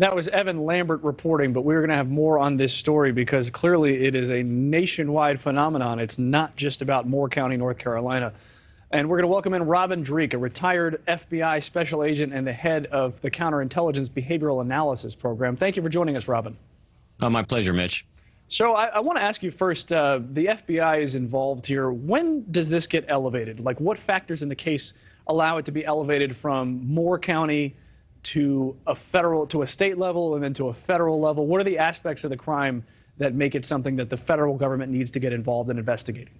That was Evan Lambert reporting, but we're going to have more on this story because clearly it is a nationwide phenomenon. It's not just about Moore County, North Carolina. And we're going to welcome in Robin Dreeke, a retired FBI special agent and the head of the Counterintelligence Behavioral Analysis Program. Thank you for joining us, Robin. My pleasure, Mitch. So I want to ask you first, the FBI is involved here. When does this get elevated? Like, what factors in the case allow it to be elevated from Moore County to a state level and then to a federal level? What are the aspects of the crime that make it something that the federal government needs to get involved in investigating?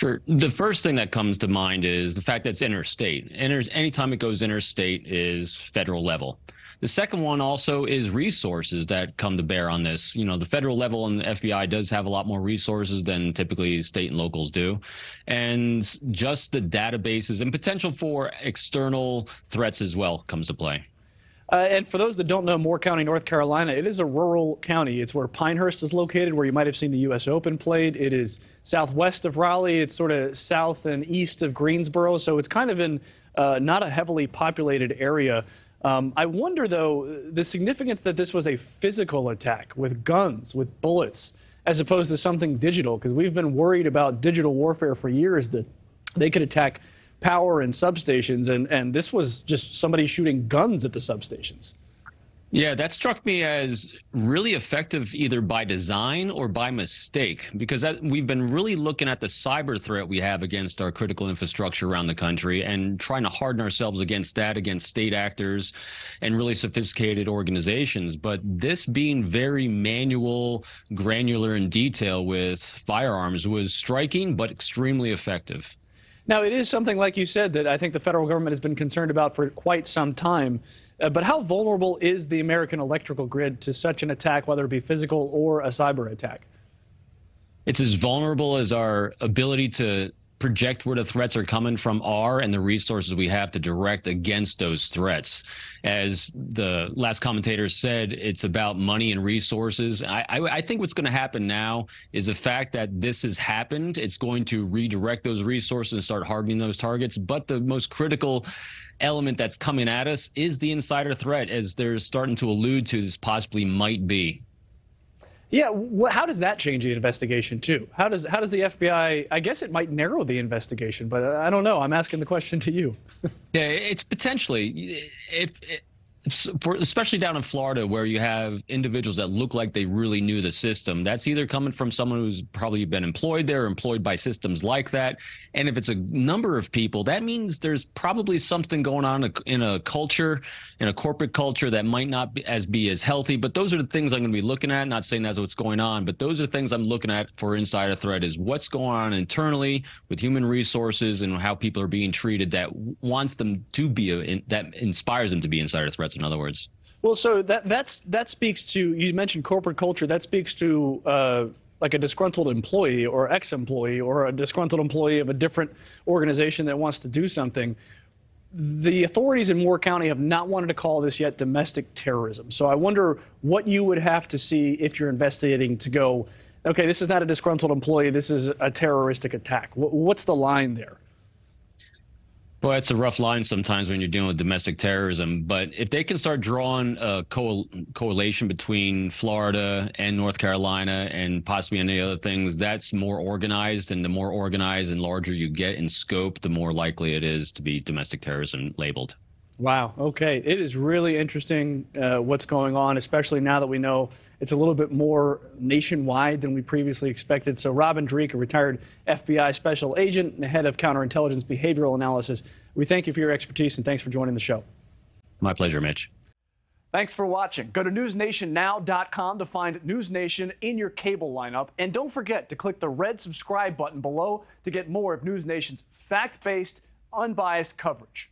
Sure. The first thing that comes to mind is the fact that it's interstate. Anytime it goes interstate is federal level. The second one also is resources that come to bear on this. You know, the federal level and the FBI does have a lot more resources than typically state and locals do. And just the databases and potential for external threats as well comes to play. And for those that don't know Moore County, North Carolina, it is a rural county. It's where Pinehurst is located, where you might have seen the U.S. Open played. It is southwest of Raleigh. It's sort of south and east of Greensboro. So it's kind of in not a heavily populated area. I wonder, though, the significance that this was a physical attack with guns, with bullets, as opposed to something digital, because we've been worried about digital warfare for years that they could attack power and substations, and this was just somebody shooting guns at the substations. Yeah, that struck me as really effective either by design or by mistake, because we've been really looking at the cyber threat we have against our critical infrastructure around the country and trying to harden ourselves against that, against state actors and really sophisticated organizations. But this being very manual, granular in detail with firearms was striking but extremely effective. Now, it is something, like you said, that I think the federal government has been concerned about for quite some time. But how vulnerable is the American electrical grid to such an attack, whether it be physical or a cyber attack? It's as vulnerable as our ability to project where the threats are coming from are and the resources we have to direct against those threats. As the last commentator said, it's about money and resources. I think what's going to happen now is the fact that this has happened. It's going to redirect those resources and start hardening those targets. But the most critical element that's coming at us is the insider threat, as they're starting to allude to this possibly might be. Yeah, how does that change the investigation, too? How does the FBI, I guess it might narrow the investigation, but I don't know. I'm asking the question to you. Yeah, it's potentially, especially down in Florida, where you have individuals that look like they really knew the system. That's either coming from someone who's probably been employed there, or employed by systems like that. And if it's a number of people, that means there's probably something going on in a culture, in a corporate culture, that might not be as healthy. But those are the things I'm going to be looking at. Not saying that's what's going on, but those are things I'm looking at for insider threat, is what's going on internally with human resources and how people are being treated that wants them to be, that inspires them to be insider threats, in other words. Well, so that speaks to, you mentioned corporate culture, that speaks to like a disgruntled employee or ex-employee or a disgruntled employee of a different organization that wants to do something. The authorities in Moore County have not wanted to call this yet domestic terrorism. So I wonder what you would have to see if you're investigating to go, okay, this is not a disgruntled employee, this is a terroristic attack. What's the line there? Well, it's a rough line sometimes when you're dealing with domestic terrorism, but if they can start drawing a correlation between Florida and North Carolina and possibly any other things, that's more organized, and the more organized and larger you get in scope, the more likely it is to be domestic terrorism labeled. Wow. Okay. It is really interesting what's going on, especially now that we know it's a little bit more nationwide than we previously expected. So Robin Dreeke, a retired FBI special agent and the head of counterintelligence behavioral analysis, we thank you for your expertise and thanks for joining the show. My pleasure, Mitch. Thanks for watching. Go to newsnationnow.com to find NewsNation in your cable lineup. And don't forget to click the red subscribe button below to get more of NewsNation's fact-based, unbiased coverage.